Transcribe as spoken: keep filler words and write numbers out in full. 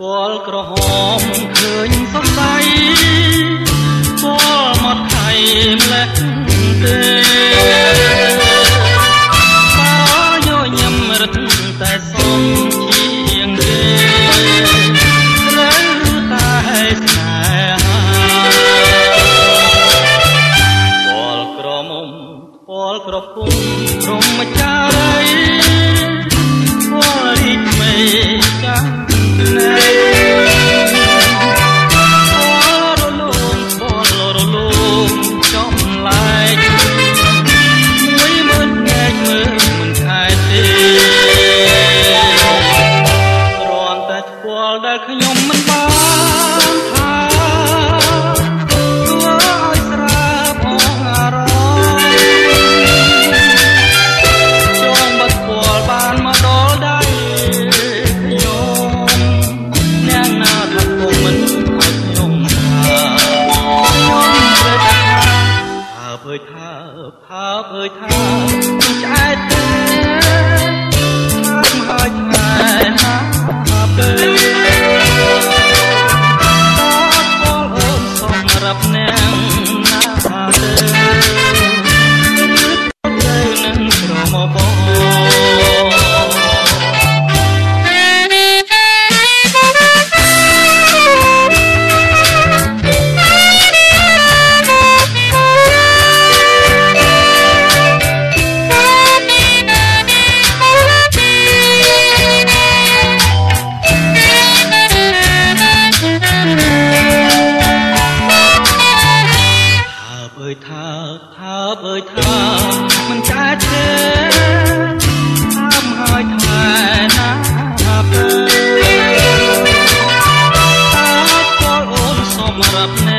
Hãy subscribe